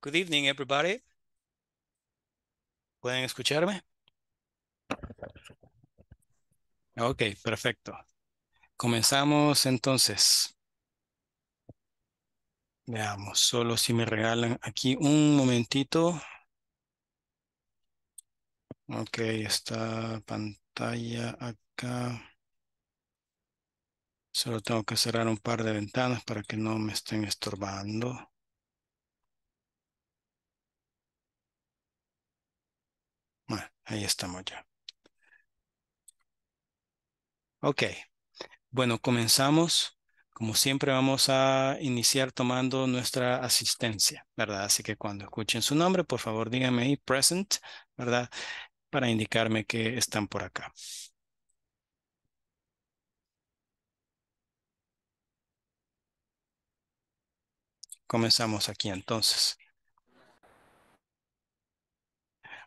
Good evening, everybody. ¿Pueden escucharme? Ok, perfecto. Comenzamos entonces. Veamos, solo si me regalan aquí un momentito. Ok, está pantalla acá. Solo tengo que cerrar un par de ventanas para que no me estén estorbando. Bueno, ahí estamos ya. Ok. Bueno, comenzamos. Como siempre vamos a iniciar tomando nuestra asistencia, ¿verdad? Así que cuando escuchen su nombre, por favor díganme ahí present, ¿verdad? Para indicarme que están por acá. Comenzamos aquí entonces.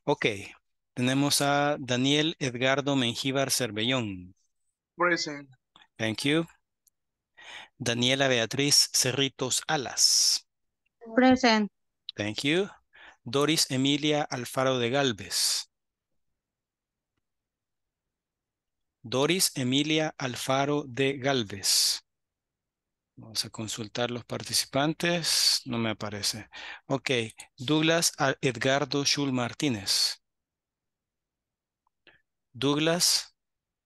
Ok. Tenemos a Daniel Edgardo Mengíbar Cervellón. Present. Thank you. Daniela Beatriz Cerritos Alas. Present. Thank you. Doris Emilia Alfaro de Gálvez. Doris Emilia Alfaro de Gálvez. Vamos a consultar los participantes. No me aparece. Ok. Douglas Edgardo Schul Martínez. Douglas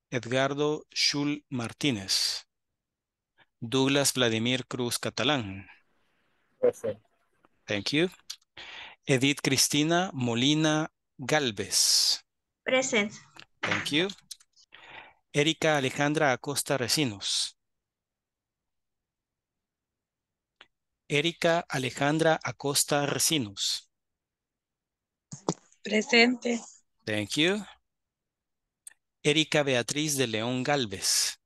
Edgardo Schul Martínez. Douglas Vladimir Cruz Catalán. Present. Thank you. Edith Cristina Molina Gálvez. Present. Thank you. Erika Alejandra Acosta Recinos. Erika Alejandra Acosta Recinos. Presente. Thank you. Erika Beatriz de León Galvez.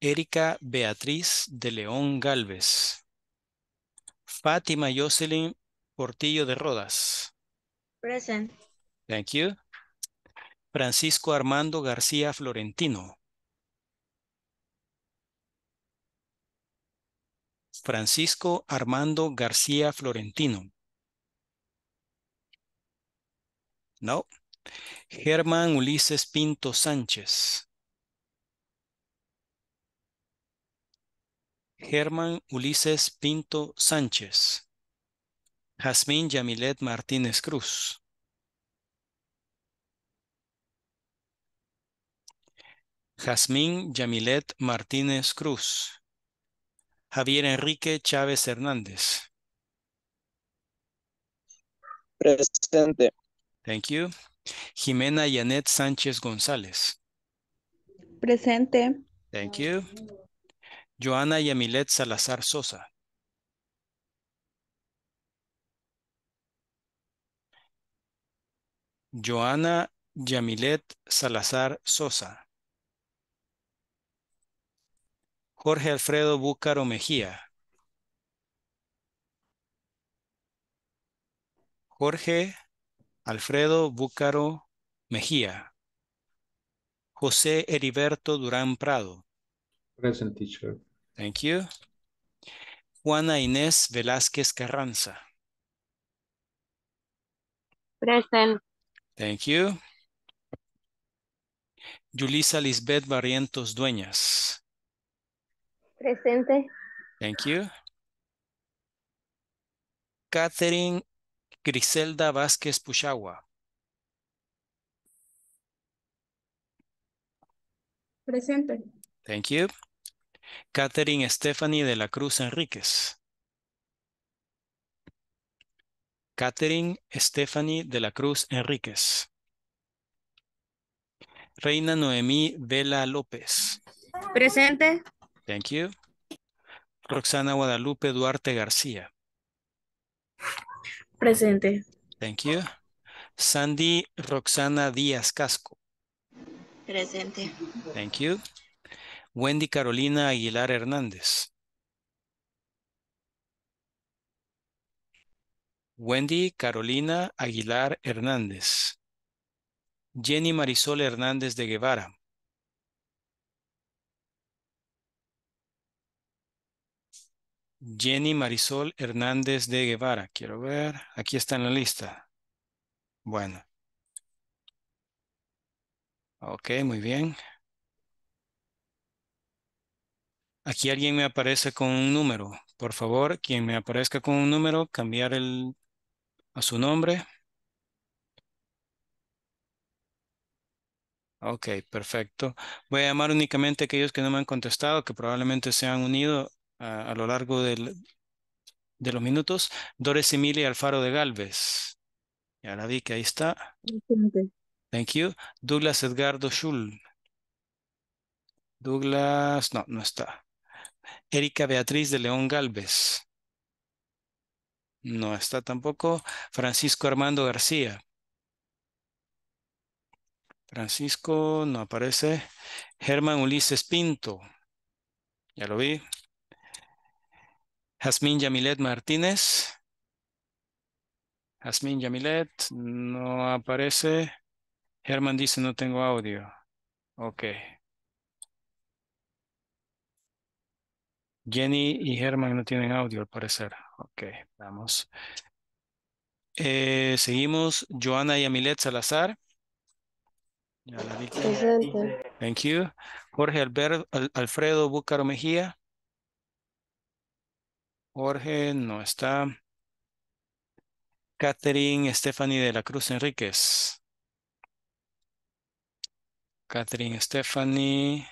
Erika Beatriz de León Galvez. Fátima Jocelyn Portillo de Rodas. Present. Thank you. Francisco Armando García Florentino. Francisco Armando García Florentino. No. Germán Ulises Pinto Sánchez. Germán Ulises Pinto Sánchez. Jazmín Yamilet Martínez Cruz. Jazmín Yamilet Martínez Cruz. Javier Enrique Chávez Hernández. Presente. Thank you. Jimena Janet Sánchez González. Presente. Thank you. Joana Yamilet Salazar Sosa. Joana Yamilet Salazar Sosa. Jorge Alfredo Búcaro Mejía. Jorge Alfredo Búcaro Mejía. José Heriberto Durán Prado. Present, teacher. Thank you. Juana Inés Velázquez Carranza. Present. Thank you. Julisa Lisbeth Barrientos Dueñas. Presente. Thank you. Catherine Griselda Vázquez Puchagua. Presente. Thank you. Catherine Stephanie de la Cruz Enríquez. Catherine Stephanie de la Cruz Enríquez. Reina Noemí Vela López. Presente. Thank you. Roxana Guadalupe Duarte García. Presente. Thank you. Sandy Roxana Díaz Casco. Presente. Thank you. Wendy Carolina Aguilar Hernández. Wendy Carolina Aguilar Hernández. Jenny Marisol Hernández de Guevara. Jenny Marisol Hernández de Guevara. Quiero ver. Aquí está en la lista. Bueno. Ok, muy bien. Aquí alguien me aparece con un número. Por favor, quien me aparezca con un número, cambiar a su nombre. Ok, perfecto. Voy a llamar únicamente a aquellos que no me han contestado, que probablemente se han unido a lo largo de los minutos. Doris Emilia Alfaro de Gálvez. Ya la vi que ahí está. Okay. Thank you. Douglas Edgardo Schul. Douglas, no, no está. Erika Beatriz de León Galvez. No está tampoco. Francisco Armando García. Francisco no aparece. Germán Ulises Pinto. Ya lo vi. Jazmín Yamilet Martínez. Jazmín Yamilet no aparece. Germán dice no tengo audio. Ok. Jenny y Germán no tienen audio al parecer. Ok, vamos. Seguimos. Joana Yamilet Salazar. Ya la vi. Presente. Thank you. Jorge Alfredo Búcaro Mejía. Jorge no está. Catherine Stephanie de la Cruz Enríquez. Catherine Stephanie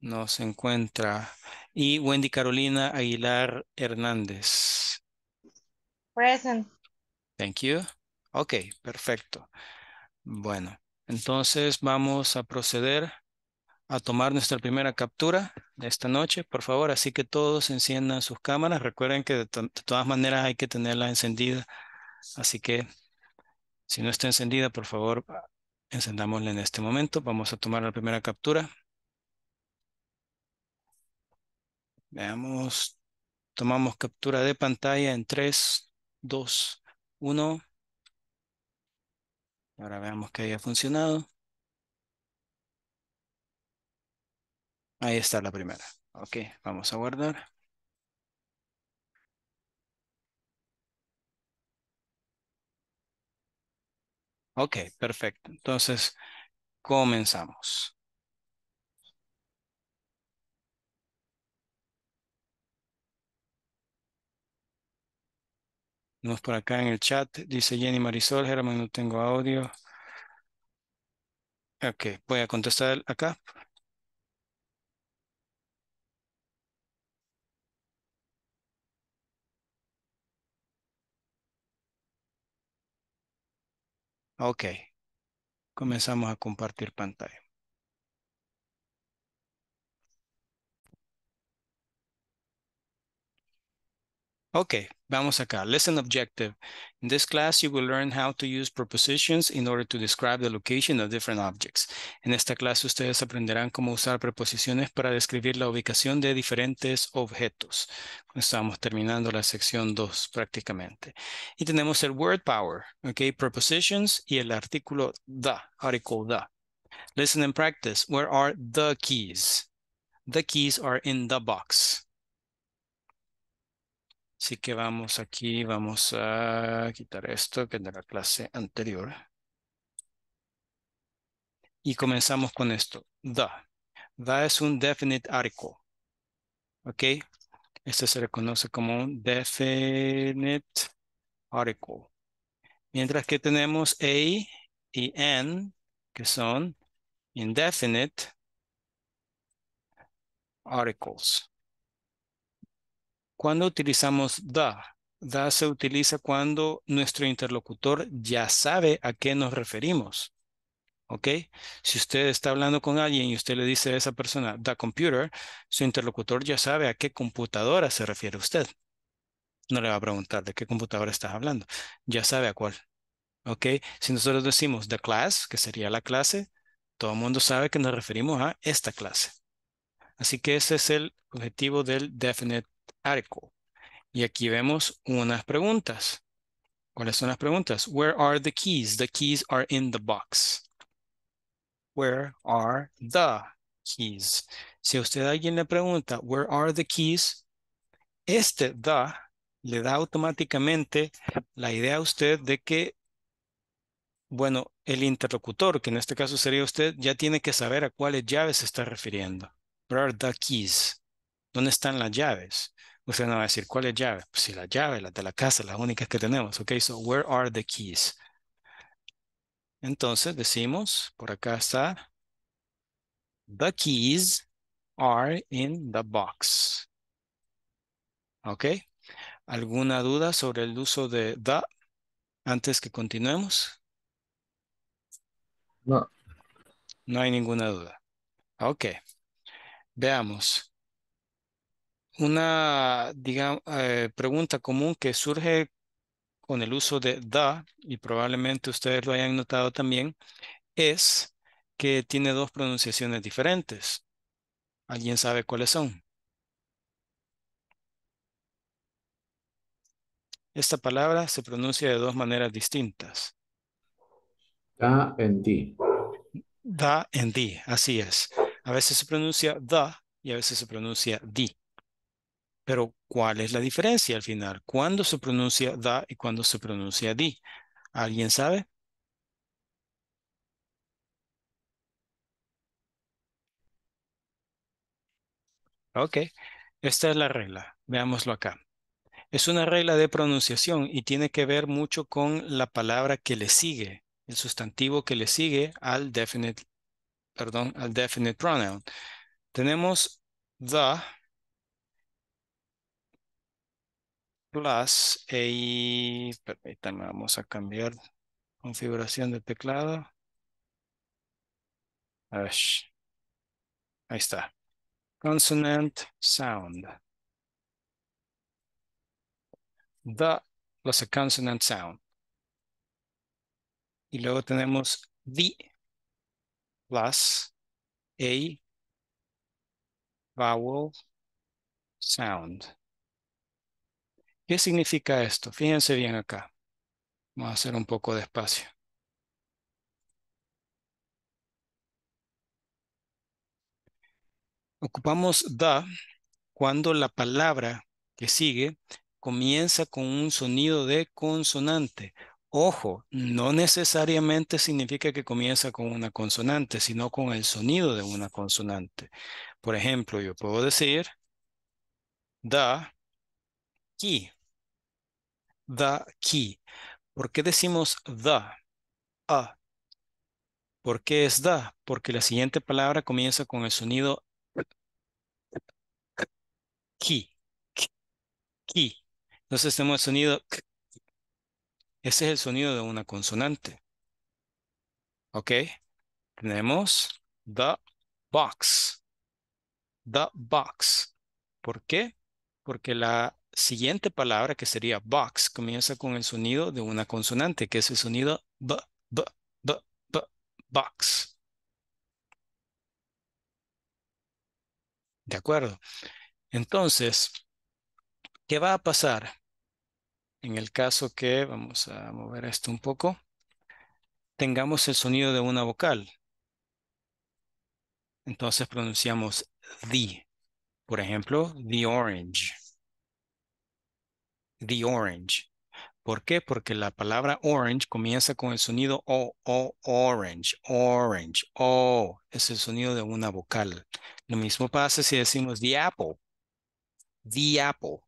no se encuentra. Y Wendy Carolina Aguilar Hernández. Present. Thank you. Ok, perfecto. Bueno, entonces vamos a proceder a tomar nuestra primera captura de esta noche, por favor. Así que todos enciendan sus cámaras. Recuerden que de todas maneras hay que tenerla encendida. Así que si no está encendida, por favor, encendámosla en este momento. Vamos a tomar la primera captura. Veamos, tomamos captura de pantalla en 3, 2, 1. Ahora veamos que haya funcionado. Ahí está la primera. Ok, vamos a guardar. Ok, perfecto. Entonces, comenzamos. Vamos por acá en el chat. Dice Jenny Marisol, Germán, no tengo audio. Ok, voy a contestar acá. Ok, comenzamos a compartir pantalla. Okay, vamos acá. Lesson objective. In this class, you will learn how to use prepositions in order to describe the location of different objects. En esta clase, ustedes aprenderán cómo usar preposiciones para describir la ubicación de diferentes objetos. Estamos terminando la sección 2 prácticamente. Y tenemos el word power, okay, prepositions y el artículo the, article the. Listen and practice. Where are the keys? The keys are in the box. Así que vamos aquí, vamos a quitar esto que es de la clase anterior. Y comenzamos con esto. The. The es un definite article. ¿Ok? Este se reconoce como un definite article. Mientras que tenemos a y an, que son indefinite articles. Cuando utilizamos the, the se utiliza cuando nuestro interlocutor ya sabe a qué nos referimos. ¿Ok? Si usted está hablando con alguien y usted le dice a esa persona the computer, su interlocutor ya sabe a qué computadora se refiere usted. No le va a preguntar de qué computadora estás hablando. Ya sabe a cuál. ¿Ok? Si nosotros decimos the class, que sería la clase, todo el mundo sabe que nos referimos a esta clase. Así que ese es el objetivo del definite article. Y aquí vemos unas preguntas. ¿Cuáles son las preguntas? Where are the keys? The keys are in the box. Where are the keys? Si a usted alguien le pregunta, where are the keys? Este the le da automáticamente la idea a usted de que, bueno, el interlocutor, que en este caso sería usted, ya tiene que saber a cuáles llaves se está refiriendo. Where are the keys? ¿Dónde están las llaves? Usted no va a decir, ¿cuáles llaves? Pues si las llaves, las de la casa, las únicas que tenemos. Ok, so where are the keys? Entonces decimos, por acá está, the keys are in the box. Ok. ¿Alguna duda sobre el uso de the antes que continuemos? No. No hay ninguna duda. Ok. Veamos. Una pregunta común que surge con el uso de the, y probablemente ustedes lo hayan notado también, es que tiene dos pronunciaciones diferentes. ¿Alguien sabe cuáles son? Esta palabra se pronuncia de dos maneras distintas. Da and di. Da and di, así es. A veces se pronuncia da y a veces se pronuncia di. Pero, ¿cuál es la diferencia al final? ¿Cuándo se pronuncia da y cuándo se pronuncia di? ¿Alguien sabe? Ok, esta es la regla. Veámoslo acá. Es una regla de pronunciación y tiene que ver mucho con la palabra que le sigue, el sustantivo que le sigue al definite, perdón, al definite pronoun. Tenemos the plus a, permítanme, vamos a cambiar configuración de teclado. Ahí está. Consonant sound. The plus a consonant sound. Y luego tenemos the plus a vowel sound. ¿Qué significa esto? Fíjense bien acá. Vamos a hacer un poco de espacio. Ocupamos the cuando la palabra que sigue comienza con un sonido de consonante. Ojo, no necesariamente significa que comienza con una consonante, sino con el sonido de una consonante. Por ejemplo, yo puedo decir the key. The key. ¿Por qué decimos the? A. ¿Por qué es the? Porque la siguiente palabra comienza con el sonido key. Key. Entonces tenemos el sonido k. Ese es el sonido de una consonante. Ok. Tenemos the box. The box. ¿Por qué? Porque la siguiente palabra, que sería box, comienza con el sonido de una consonante, que es el sonido b, box. ¿De acuerdo? Entonces, ¿qué va a pasar? En el caso que, vamos a mover esto un poco, tengamos el sonido de una vocal. Entonces pronunciamos the. Por ejemplo, the orange. The orange. ¿Por qué? Porque la palabra orange comienza con el sonido o, orange, orange, o. Es el sonido de una vocal. Lo mismo pasa si decimos the apple. The apple.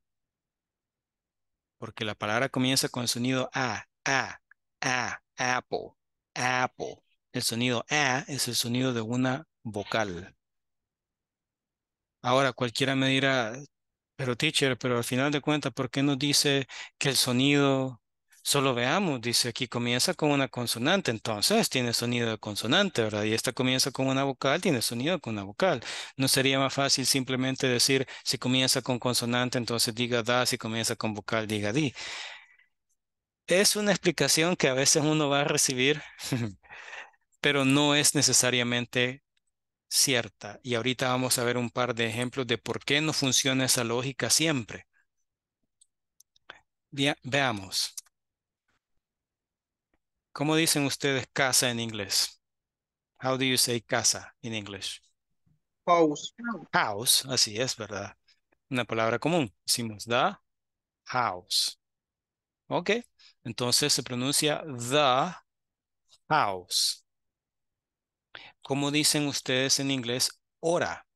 Porque la palabra comienza con el sonido a, apple, apple. El sonido a es el sonido de una vocal. Ahora cualquiera me dirá, pero teacher, pero al final de cuentas, ¿por qué nos dice que el sonido, solo veamos, dice aquí comienza con una consonante, entonces tiene sonido de consonante, ¿verdad? Y esta comienza con una vocal, tiene sonido con una vocal. ¿No sería más fácil simplemente decir, si comienza con consonante, entonces diga da, si comienza con vocal, diga di? Es una explicación que a veces uno va a recibir, pero no es necesariamente cierta. Y ahorita vamos a ver un par de ejemplos de por qué no funciona esa lógica siempre. Veamos. ¿Cómo dicen ustedes casa en inglés? How do you say casa in English? House. House, así es, ¿verdad? una palabra común. Hicimos the house. Ok, entonces se pronuncia the house. ¿Cómo dicen ustedes en inglés hora?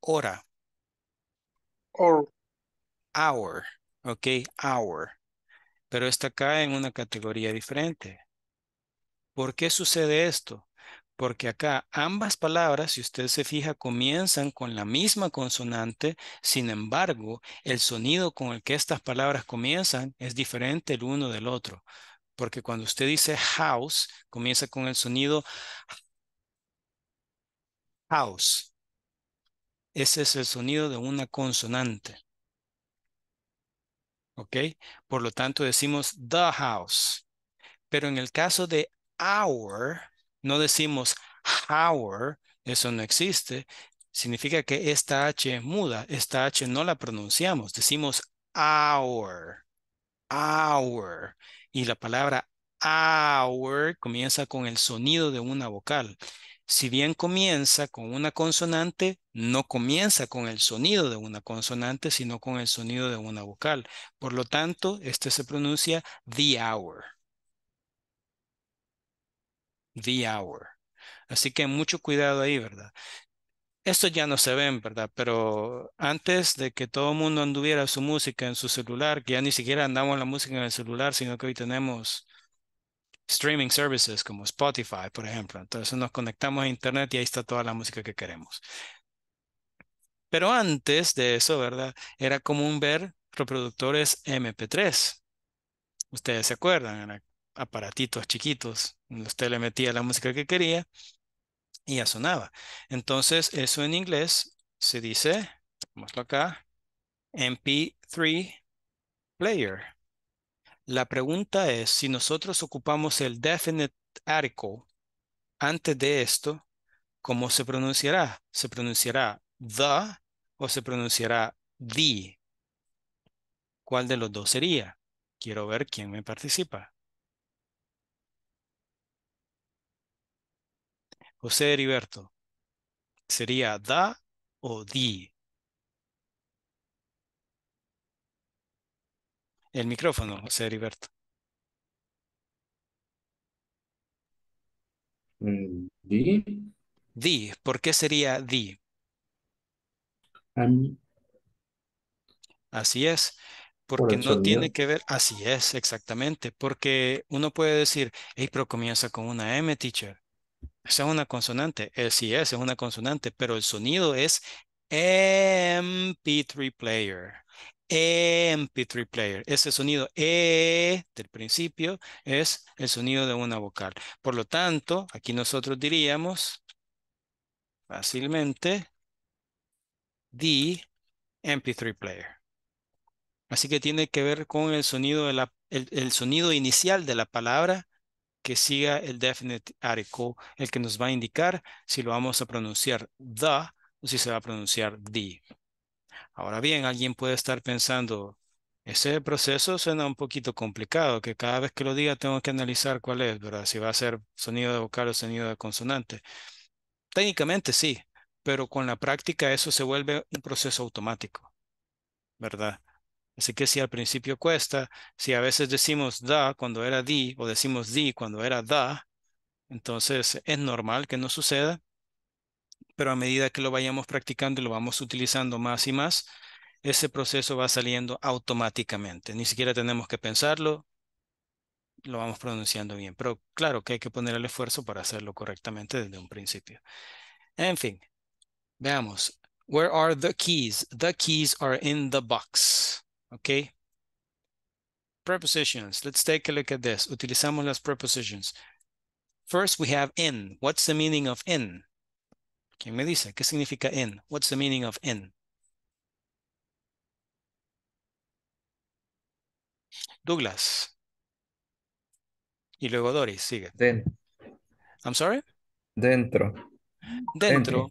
Hora. Or. Hour. Ok, hour. Pero esta cae en una categoría diferente. ¿Por qué sucede esto? Porque acá ambas palabras, si usted se fija, comienzan con la misma consonante. Sin embargo, el sonido con el que estas palabras comienzan es diferente el uno del otro. Porque cuando usted dice house, comienza con el sonido house. Ese es el sonido de una consonante. ¿Ok? Por lo tanto, decimos the house. Pero en el caso de hour, no decimos hour, eso no existe. Significa que esta H es muda, esta H no la pronunciamos. Decimos hour, hour. Y la palabra hour comienza con el sonido de una vocal. Si bien comienza con una consonante, no comienza con el sonido de una consonante, sino con el sonido de una vocal. Por lo tanto, este se pronuncia the hour. The hour. Así que mucho cuidado ahí, ¿verdad? Estos ya no se ven, ¿verdad? Pero antes de que todo el mundo anduviera su música en su celular, que ya ni siquiera andamos la música en el celular, sino que hoy tenemos streaming services como Spotify, por ejemplo. Entonces nos conectamos a internet y ahí está toda la música que queremos. Pero antes de eso, ¿verdad? Era común ver reproductores MP3. Ustedes se acuerdan, eran aparatitos chiquitos. Usted le metía la música que quería y ya sonaba. Entonces, eso en inglés se dice, vamoslo acá, MP3 player. La pregunta es, si nosotros ocupamos el definite article antes de esto, ¿cómo se pronunciará? ¿Se pronunciará the o se pronunciará the? ¿Cuál de los dos sería? Quiero ver quién me participa. José Heriberto, ¿sería da o di? El micrófono, José Heriberto. ¿Di? Di, ¿por qué sería di? Así es. Porque no tiene que ver, así es, exactamente. Porque uno puede decir, hey, pero comienza con una M, teacher. Esa es una consonante. Sí, es una consonante, pero el sonido es MP3 player. MP3 player. Ese sonido E del principio es el sonido de una vocal. Por lo tanto, aquí nosotros diríamos fácilmente the MP3 player. Así que tiene que ver con el sonido, el sonido inicial de la palabra que siga el definite article, el que nos va a indicar si lo vamos a pronunciar the o si se va a pronunciar the. Ahora bien, alguien puede estar pensando, ese proceso suena un poquito complicado, que cada vez que lo diga tengo que analizar cuál es, ¿verdad? Si va a ser sonido de vocal o sonido de consonante. Técnicamente sí, pero con la práctica eso se vuelve un proceso automático, ¿verdad? Así que si al principio cuesta, si a veces decimos da cuando era di o decimos di cuando era da, entonces es normal que no suceda, pero a medida que lo vayamos practicando y lo vamos utilizando más y más, ese proceso va saliendo automáticamente. Ni siquiera tenemos que pensarlo, lo vamos pronunciando bien. Pero claro que hay que poner el esfuerzo para hacerlo correctamente desde un principio. En fin, veamos. Where are the keys? The keys are in the box. Okay. Prepositions. Let's take a look at this. Utilizamos las prepositions. First, we have in. What's the meaning of in? ¿Quién me dice? ¿Qué significa in? What's the meaning of in? Douglas. Y luego Doris, sigue. Dentro. I'm sorry? Dentro. Dentro.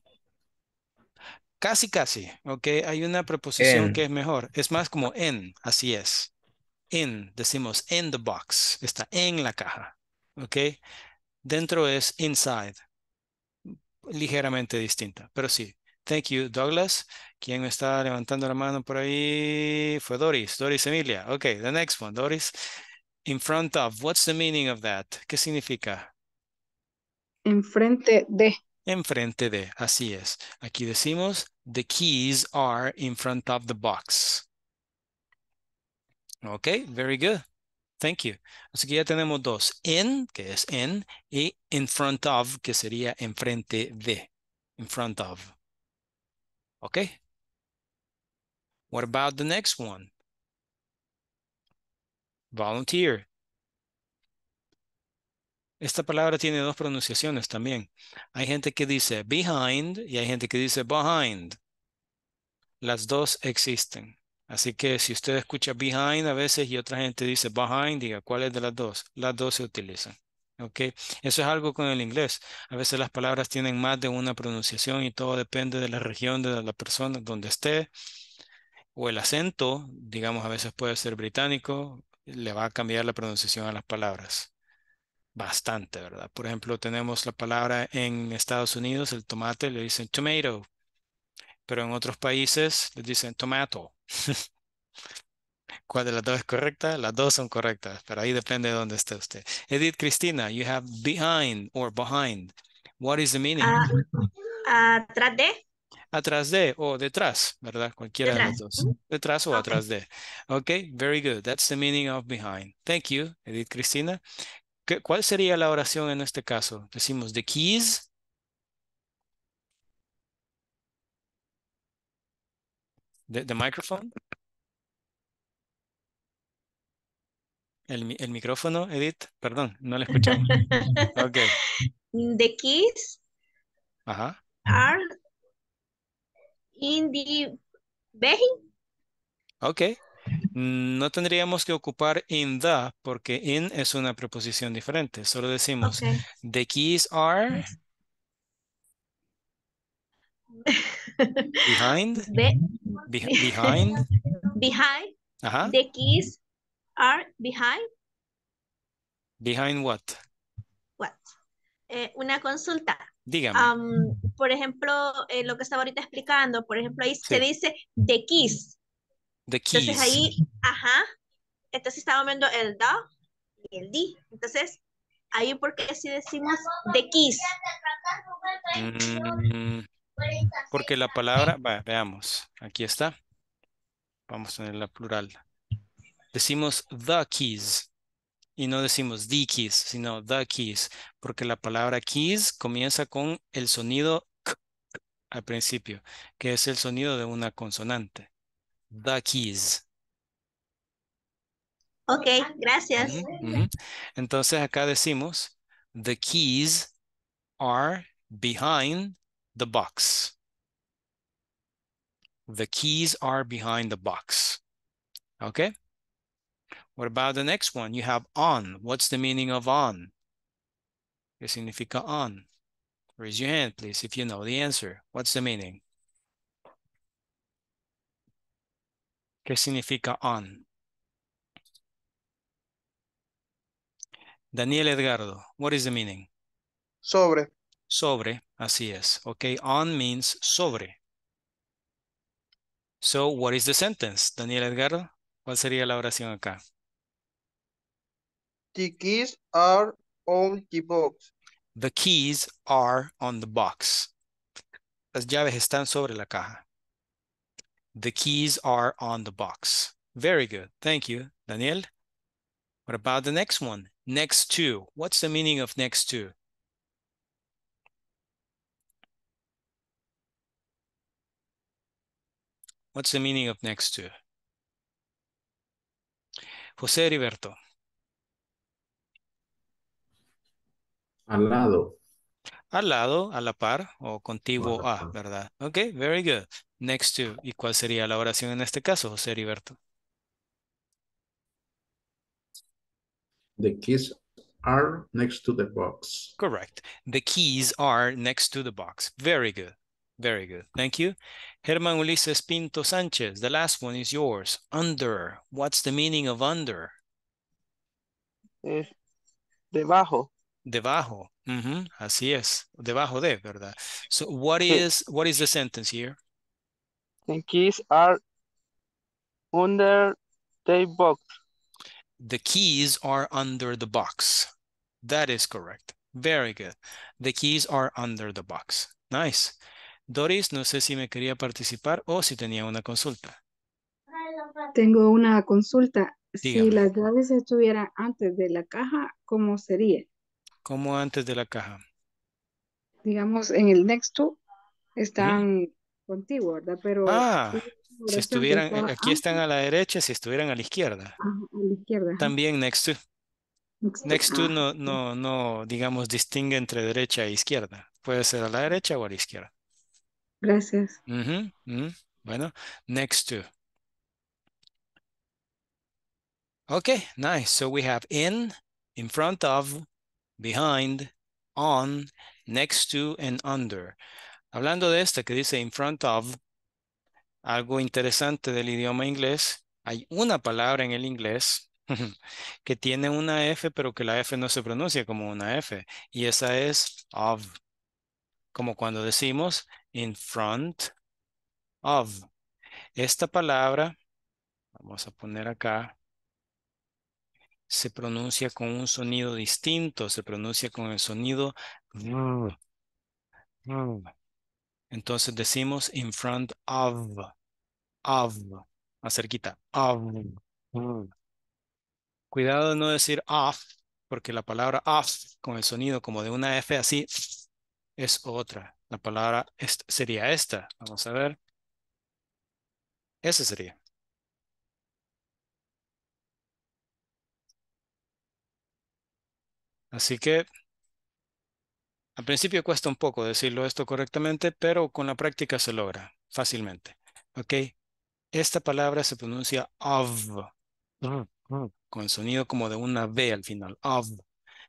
Casi, casi, ok, hay una preposición en que es mejor, es más como en, así es, in, decimos in the box, está en la caja, ok, dentro es inside, ligeramente distinta, pero sí, Thank you, Douglas. ¿Quién me está levantando la mano por ahí? Fue Doris, Doris Emilia. Okay, the next one, Doris. In front of, what's the meaning of that? ¿Qué significa? Enfrente de. Enfrente de, así es. Aquí decimos, the keys are in front of the box. Okay, very good. Thank you. Así que ya tenemos dos. In, que es en, y in front of, que sería enfrente de. In front of. Okay. What about the next one? Volunteer. Esta palabra tiene dos pronunciaciones también. Hay gente que dice behind y hay gente que dice behind. Las dos existen. Así que si usted escucha behind a veces y otra gente dice behind, diga cuál es de las dos. Las dos se utilizan. Okay. Eso es algo con el inglés. A veces las palabras tienen más de una pronunciación y todo depende de la región de la persona donde esté. O el acento, digamos, a veces puede ser británico, le va a cambiar la pronunciación a las palabras. Bastante, ¿verdad? Por ejemplo, tenemos la palabra en Estados Unidos, el tomate, le dicen tomato. Pero en otros países le dicen tomato. ¿Cuál de las dos es correcta? Las dos son correctas, pero ahí depende de dónde esté usted. Edith Cristina, you have behind or behind. What is the meaning? Atrás de. Atrás de o detrás, ¿verdad? Cualquiera detrás. De los dos. Detrás o okay. Atrás de. Okay, very good. That's the meaning of behind. Thank you, Edith Cristina. ¿Cuál sería la oración en este caso? Decimos the keys. The microphone. El micrófono, Edith, perdón, no la escuchamos. Okay. The keys ajá. Are in the vehicle. Ok. No tendríamos que ocupar in the, porque in es una preposición diferente. Solo decimos, okay. The keys are behind. Behind. Behind. Ajá. The keys are behind. Behind what? What? Una consulta. Dígame. Por ejemplo, lo que estaba ahorita explicando, por ejemplo, ahí sí. Se dice the keys. The keys. Entonces ahí, ajá. Entonces estaba viendo el do y el di. Entonces, ahí porque si decimos the keys. Porque la palabra, veamos, aquí está. Vamos a ponerla plural. Decimos the keys y no decimos the keys, sino the keys, porque la palabra keys comienza con el sonido k al principio, que es el sonido de una consonante. The keys. Ok, gracias. Entonces acá decimos the keys are behind the box. The keys are behind the box. Okay. What about the next one? You have on. What's the meaning of on? ¿Qué significa on? Raise your hand, please, if you know the answer. What's the meaning? ¿Qué significa on? Daniel Edgardo, what is the meaning? Sobre. Sobre, así es. Okay, on means sobre. So, what is the sentence, Daniel Edgardo? ¿Cuál sería la oración acá? The keys are on the box. The keys are on the box. Las llaves están sobre la caja. The keys are on the box. Very good. Thank you, Daniel. What about the next one? Next to. What's the meaning of next to? What's the meaning of next to? José Heriberto. Al lado. Al lado, a la par o contiguo a, ¿verdad? Ok, very good. Next to. ¿Y cuál sería la oración en este caso, José Heriberto? The keys are next to the box. Correct. The keys are next to the box. Very good. Very good. Thank you. Germán Ulises Pinto Sánchez, the last one is yours. Under. What's the meaning of under? Debajo. Debajo. Así es, debajo de, ¿verdad? So what is the sentence here? The keys are under the box. The keys are under the box. That is correct. Very good. The keys are under the box. Nice. Doris, no sé si me quería participar o si tenía una consulta. Tengo una consulta. Dígame. Si las llaves estuvieran antes de la caja, ¿cómo sería? ¿Cómo antes de la caja? Digamos, en el next to están contigo, ¿verdad? Pero si estuvieran, aquí están a la derecha, si estuvieran a la izquierda. Ajá, a la izquierda. Ajá. También next to. Next to no, digamos, distingue entre derecha e izquierda. Puede ser a la derecha o a la izquierda. Gracias. Bueno, next to. Okay, nice. So we have in front of, behind, on, next to, and under. Hablando de esta que dice in front of, algo interesante del idioma inglés, hay una palabra en el inglés que tiene una F, pero que la F no se pronuncia como una F, y esa es of, como cuando decimos in front of. Esta palabra, vamos a poner acá, se pronuncia con un sonido distinto, se pronuncia con el sonido. Entonces decimos in front of, acerquita, of. Cuidado de no decir off, porque la palabra off con el sonido como de una F así es otra. La palabra sería esta. Vamos a ver. Esa sería. Así que al principio cuesta un poco decirlo esto correctamente, pero con la práctica se logra fácilmente. Ok. Esta palabra se pronuncia of. Con el sonido como de una B al final, of.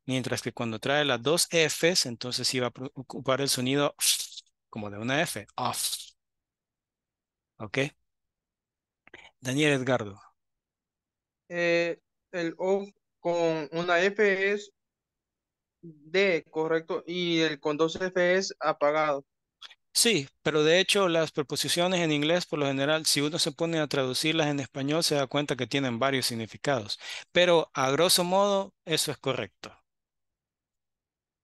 Mientras que cuando trae las dos Fs, entonces sí va a ocupar el sonido como de una F, of. ¿Ok? Daniel Edgardo. El of con una F es D, correcto, y el con dos F es apagado. Sí, pero de hecho las preposiciones en inglés por lo general, si uno se pone a traducirlas en español, se da cuenta que tienen varios significados. Pero a grosso modo, eso es correcto.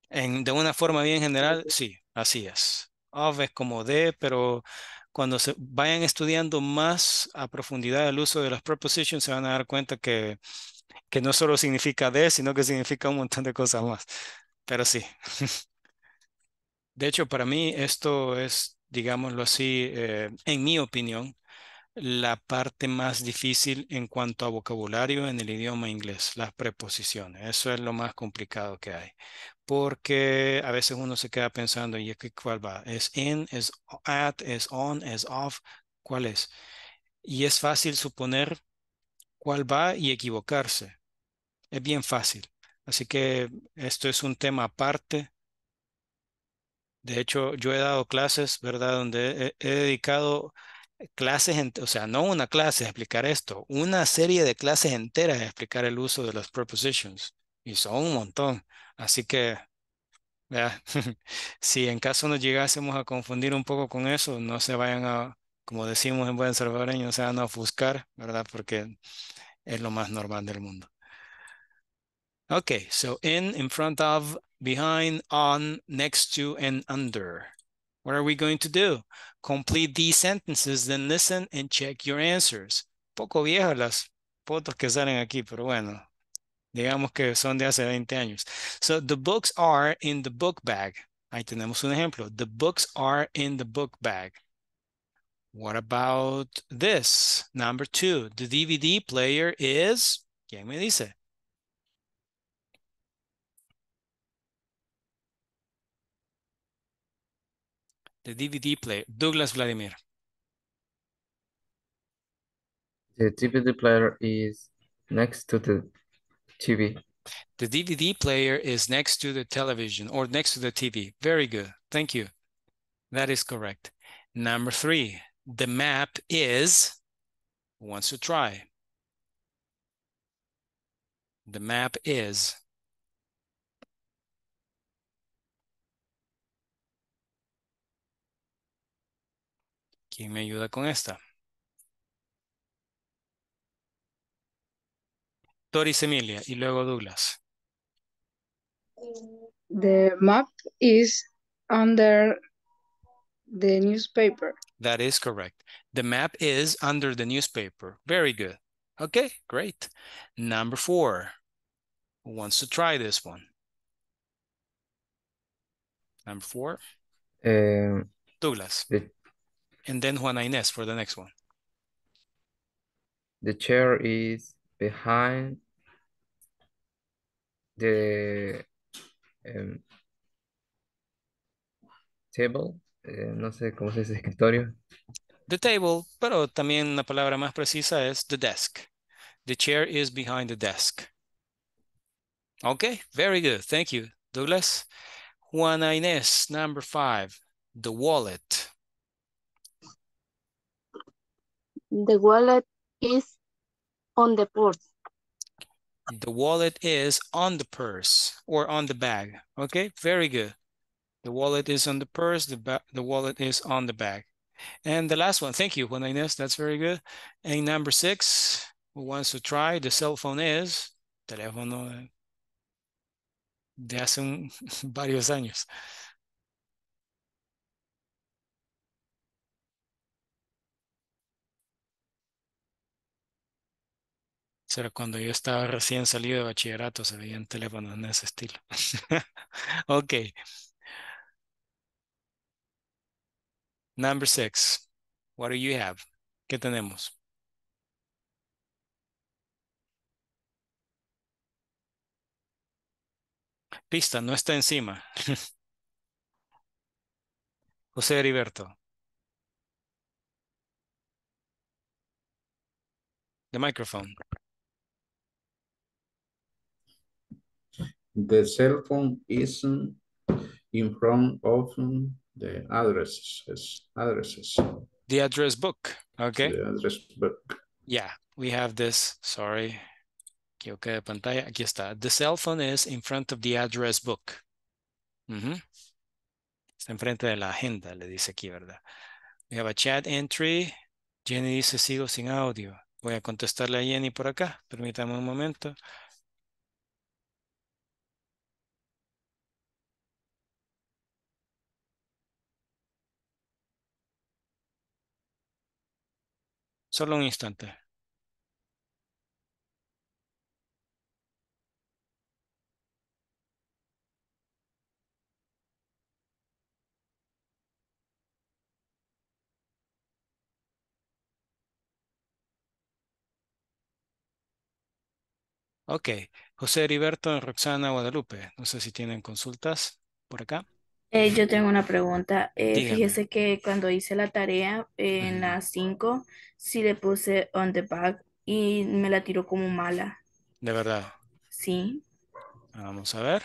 De una forma bien general, sí, así es. Of es como de, pero cuando se vayan estudiando más a profundidad el uso de las prepositions, se van a dar cuenta que no solo significa de, sino que significa un montón de cosas más. Pero sí. De hecho, para mí esto es, digámoslo así, en mi opinión, la parte más difícil en cuanto a vocabulario en el idioma inglés, las preposiciones. Eso es lo más complicado que hay, porque a veces uno se queda pensando, ¿y cuál va? ¿Es in? ¿Es at? ¿Es on? ¿Es off? ¿Cuál es? Y es fácil suponer cuál va y equivocarse. Es bien fácil. Así que esto es un tema aparte. De hecho, yo he dado clases, ¿verdad? Donde he dedicado clases, o sea, no una clase a explicar esto, una serie de clases enteras a explicar el uso de las prepositions. Y son un montón. Así que, ¿verdad? Si en caso nos llegásemos a confundir un poco con eso, no se vayan a, como decimos en buen salvadoreño, no se van a ofuscar, ¿verdad? Porque es lo más normal del mundo. Ok, so in front of, behind, on, next to, and under. What are we going to do? Complete these sentences, then listen and check your answers. Poco viejas las fotos que salen aquí, pero bueno, digamos que son de hace 20 años. So the books are in the book bag. Ahí tenemos un ejemplo. The books are in the book bag. What about this? Number 2, the DVD player is, ¿quién me dice? The DVD player. Douglas Vladimir. The DVD player is next to the TV. The DVD player is next to the television or next to the TV. Very good. Thank you. That is correct. Number 3. The map is... Who wants to try? The map is... ¿Quién me ayuda con esta? Doris Emilia y luego Douglas. The map is under the newspaper. That is correct. The map is under the newspaper. Very good. Okay, great. Number 4. Who wants to try this one? Number 4. Douglas. And then Juana Inés for the next one. The chair is behind the table. No sé cómo se dice escritorio. The table, pero también una palabra más precisa es the desk. The chair is behind the desk. Okay, very good. Thank you, Douglas. Juana Inés, number 5, the wallet. The wallet is on the purse. The wallet is on the purse or on the bag. Okay, very good. The wallet is on the purse, the wallet is on the bag. And the last one, thank you, Juana Inés, that's very good. And number 6, who wants to try? The cell phone is, teléfono de hace varios años. Será cuando yo estaba recién salido de bachillerato, se veían teléfonos en ese estilo. Ok. Number 6. What do you have? ¿Qué tenemos? Pista, no está encima. José Heriberto. The microphone. The cell phone isn't in front of the addresses. The address book, okay. The address book. Yeah, we have this, sorry. Aquí de pantalla, aquí está. The cell phone is in front of the address book. Está enfrente de la agenda, le dice aquí, ¿verdad? We have a chat entry. Jenny dice, sigo sin audio. Voy a contestarle a Jenny por acá. Permítame un momento. Solo un instante. Ok, José Heriberto y Roxana Guadalupe. No sé si tienen consultas por acá. Yo tengo una pregunta. Fíjese que cuando hice la tarea en la 5, sí le puse on the back y me la tiró como mala. ¿De verdad? Sí. Vamos a ver.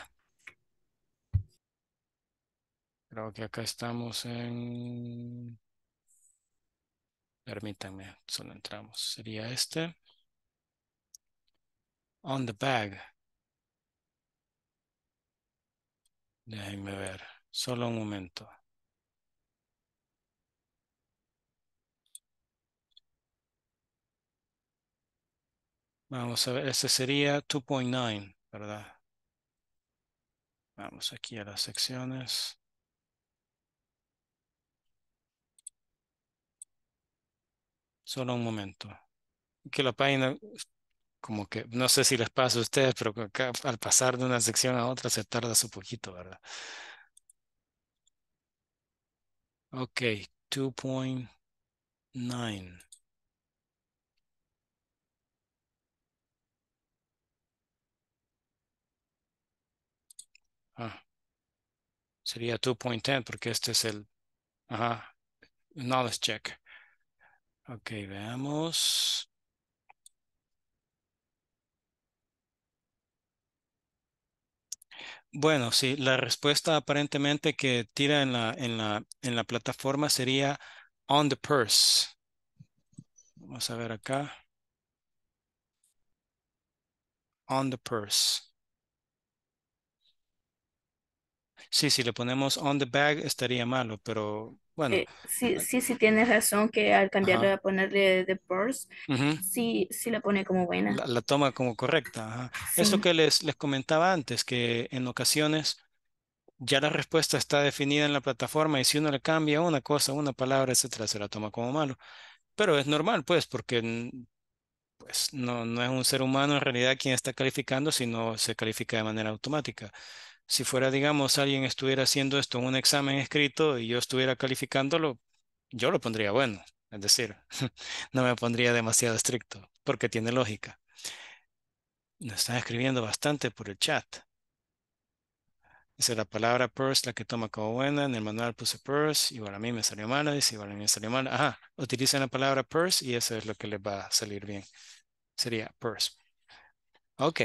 Creo que acá estamos en... Permítanme, solo entramos. Sería este. On the bag. Déjenme ver. Solo un momento. Vamos a ver. Este sería 2.9, ¿verdad? Vamos aquí a las secciones. Solo un momento. Que la página... Como que, no sé si les pasa a ustedes, pero acá, al pasar de una sección a otra se tarda su poquito, ¿verdad? Ok, 2.9. Ah, sería 2.10 porque este es el knowledge check. Ok, veamos. Bueno, sí, la respuesta aparentemente que tira en la plataforma sería on the purse. Vamos a ver acá. On the purse. Sí, si le ponemos on the bag estaría malo, pero Bueno. Sí, tienes razón que al cambiarle a ponerle the birth, sí la pone como buena. La toma como correcta. Ajá. Sí. Eso que les comentaba antes, que en ocasiones ya la respuesta está definida en la plataforma y si uno le cambia una cosa, una palabra, etcétera, se la toma como malo. Pero es normal, pues, porque pues, no es un ser humano en realidad quien está calificando, sino se califica de manera automática. Si fuera, digamos, alguien estuviera haciendo esto en un examen escrito y yo estuviera calificándolo, yo lo pondría bueno. Es decir, no me pondría demasiado estricto, porque tiene lógica. Nos están escribiendo bastante por el chat. Dice la palabra purse, la que toma como buena. En el manual puse purse, igual a mí me salió mala. Dice igual a mí me salió mala. Ajá, utilicen la palabra purse y eso es lo que les va a salir bien. Sería purse. Ok.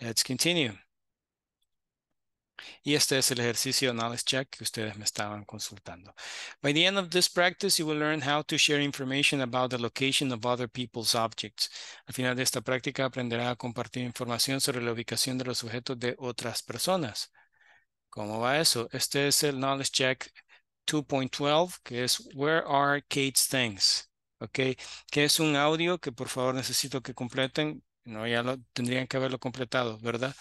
Let's continue. Y este es el ejercicio knowledge check que ustedes me estaban consultando. By the end of this practice, you will learn how to share information about the location of other people's objects. Al final de esta práctica aprenderá a compartir información sobre la ubicación de los objetos de otras personas. ¿Cómo va eso? Este es el knowledge check 2.12, que es Where are Kate's Things? Okay, que es un audio que por favor necesito que completen. No, ya lo tendrían que haberlo completado, ¿verdad?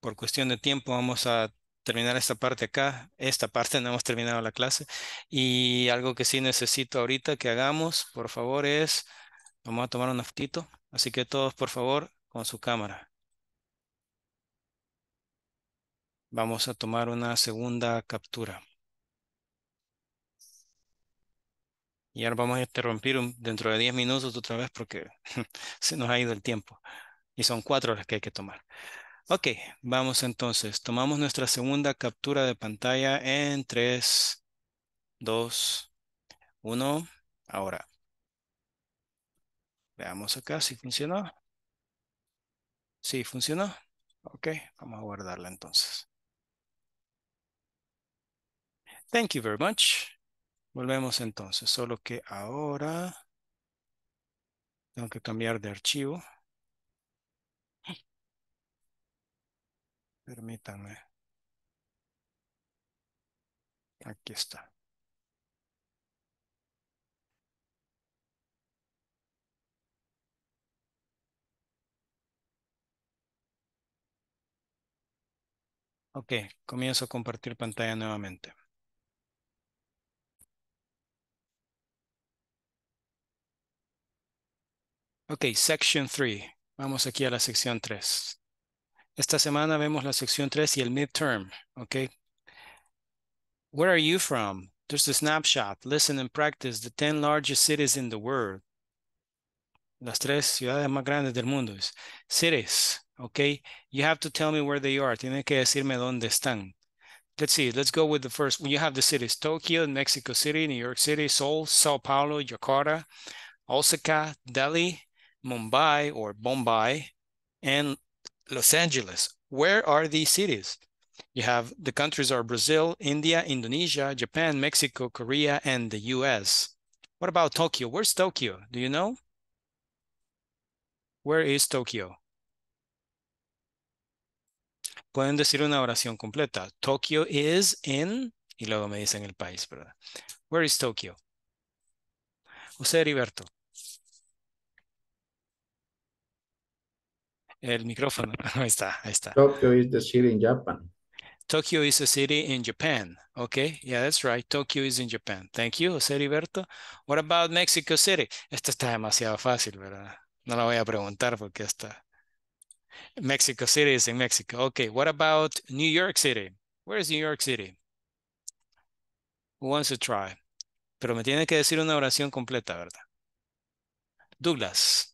Por cuestión de tiempo vamos a terminar esta parte acá. Esta parte no hemos terminado la clase. Y algo que sí necesito ahorita que hagamos, por favor, es... Vamos a tomar una fotito. Así que todos, por favor, con su cámara. Vamos a tomar una segunda captura. Y ahora vamos a interrumpir dentro de 10 minutos otra vez porque se nos ha ido el tiempo. Y son 4 las que hay que tomar. Ok, vamos entonces. Tomamos nuestra segunda captura de pantalla en 3, 2, 1. Ahora. Veamos acá si funcionó. Sí, funcionó. Ok, vamos a guardarla entonces. Thank you very much. Volvemos entonces, solo que ahora tengo que cambiar de archivo. Permítanme. Aquí está. Ok, comienzo a compartir pantalla nuevamente. Ok, section 3. Vamos aquí a la sección 3. Esta semana vemos la sección 3 y el midterm, okay? Where are you from? There's the snapshot. Listen and practice the 10 largest cities in the world. Las 3 ciudades más grandes del mundo. Cities, okay? You have to tell me where they are. Tiene que decirme dónde están. Let's see. Let's go with the first. You have the cities. Tokyo, Mexico City, New York City, Seoul, Sao Paulo, Jakarta, Osaka, Delhi, Mumbai or Bombay, and Los Angeles. Where are these cities? You have the countries are Brazil, India, Indonesia, Japan, Mexico, Korea, and the US. What about Tokyo? Where's Tokyo? Do you know? Where is Tokyo? Pueden decir una oración completa. Tokyo is in... Y luego me dicen el país, ¿verdad? Where is Tokyo? José Heriberto. El micrófono, ahí está, ahí está. Tokyo is the city in Japan. Tokyo is a city in Japan. Okay, yeah, that's right. Tokyo is in Japan. Thank you, José Heriberto. What about Mexico City? Esta está demasiado fácil, ¿verdad? No la voy a preguntar porque está. Mexico City is in Mexico. Okay, what about New York City? Where is New York City? Who wants to try? Pero me tiene que decir una oración completa, ¿verdad? Douglas.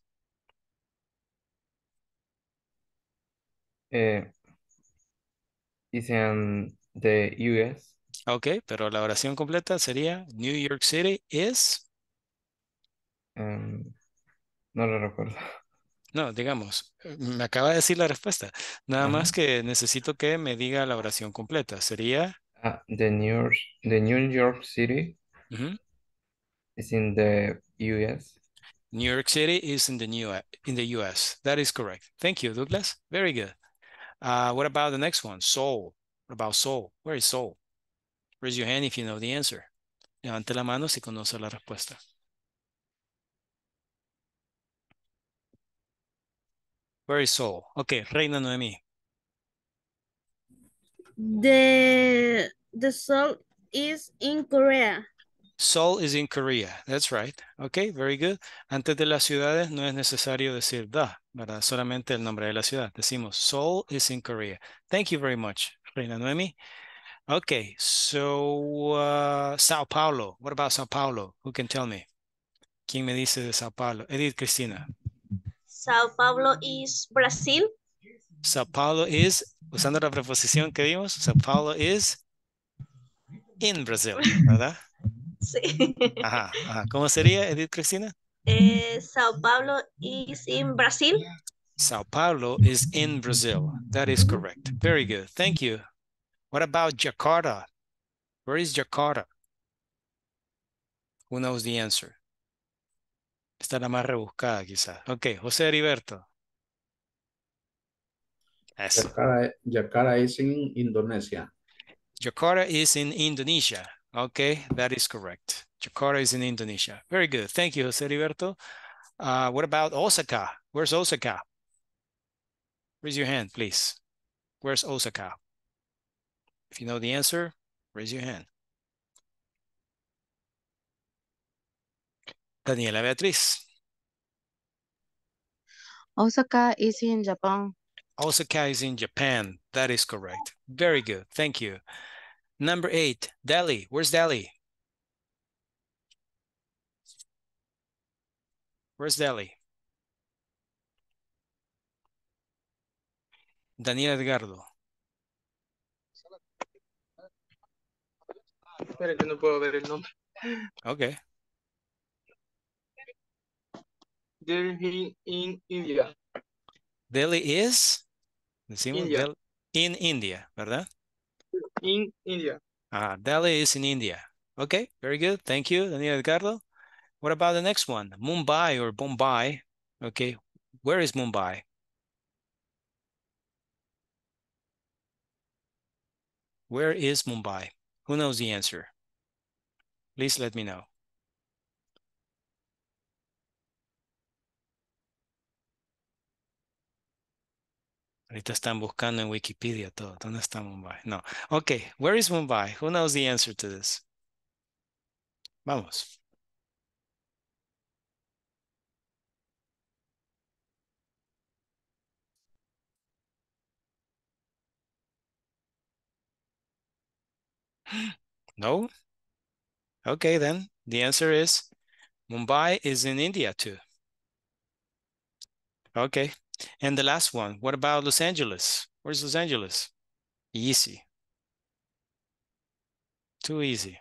It's in the US. Ok, pero la oración completa sería New York City is... no lo recuerdo. No, digamos, me acaba de decir la respuesta. Nada más que necesito que me diga la oración completa. Sería... the New York City is in the US. New York City is in the US. That is correct. Thank you, Douglas. Very good. What about the next one? Seoul. What about Seoul? Where is Seoul? Raise your hand if you know the answer. Levante la mano si conoce la respuesta. Very soul. Okay, Reina Noemí. The soul is in Korea. Seoul is in Korea. That's right. Okay, very good. Antes de las ciudades no es necesario decir da, ¿verdad? Solamente el nombre de la ciudad. Decimos Seoul is in Korea. Thank you very much, Reina Noemi. Okay, so Sao Paulo. What about Sao Paulo? Who can tell me? ¿Quién me dice de Sao Paulo? Edith Cristina. Sao Paulo is Brazil. Sao Paulo is, usando la preposición que vimos, Sao Paulo is in Brazil, ¿verdad? Sí. Ajá, ajá. ¿Cómo sería, Edith Cristina? Sao Paulo is in Brazil. Sao Paulo is in Brazil. That is correct. Very good. Thank you. What about Jakarta? Where is Jakarta? Who knows the answer? Está la más rebuscada, quizás. Ok, José Heriberto. Jakarta is in Indonesia. Jakarta is in Indonesia. Okay, that is correct. Jakarta is in Indonesia. Very good. Thank you, José Heriberto. What about Osaka? Where's Osaka? Raise your hand, please. Where's Osaka? If you know the answer, raise your hand. Daniela Beatriz. Osaka is in Japan. Osaka is in Japan. That is correct. Very good. Thank you. Number 8, Delhi. Where's Delhi? Where's Delhi? Daniel Edgardo. Espera que no puedo ver el nombre. Okay. Delhi in India. Delhi is? India. In India, ¿verdad? In India. Ah, Delhi is in India. Okay, very good. Thank you, Daniel Edgardo. What about the next one? Mumbai or Bombay. Okay, where is Mumbai? Where is Mumbai? Who knows the answer? Please let me know. Ahorita están buscando en Wikipedia todo. ¿Dónde está Mumbai? No. Okay. Where is Mumbai? Who knows the answer to this? Vamos. No? Okay, then. The answer is Mumbai is in India too. Okay. And the last one, what about Los Angeles? Where's Los Angeles? Easy. Too easy.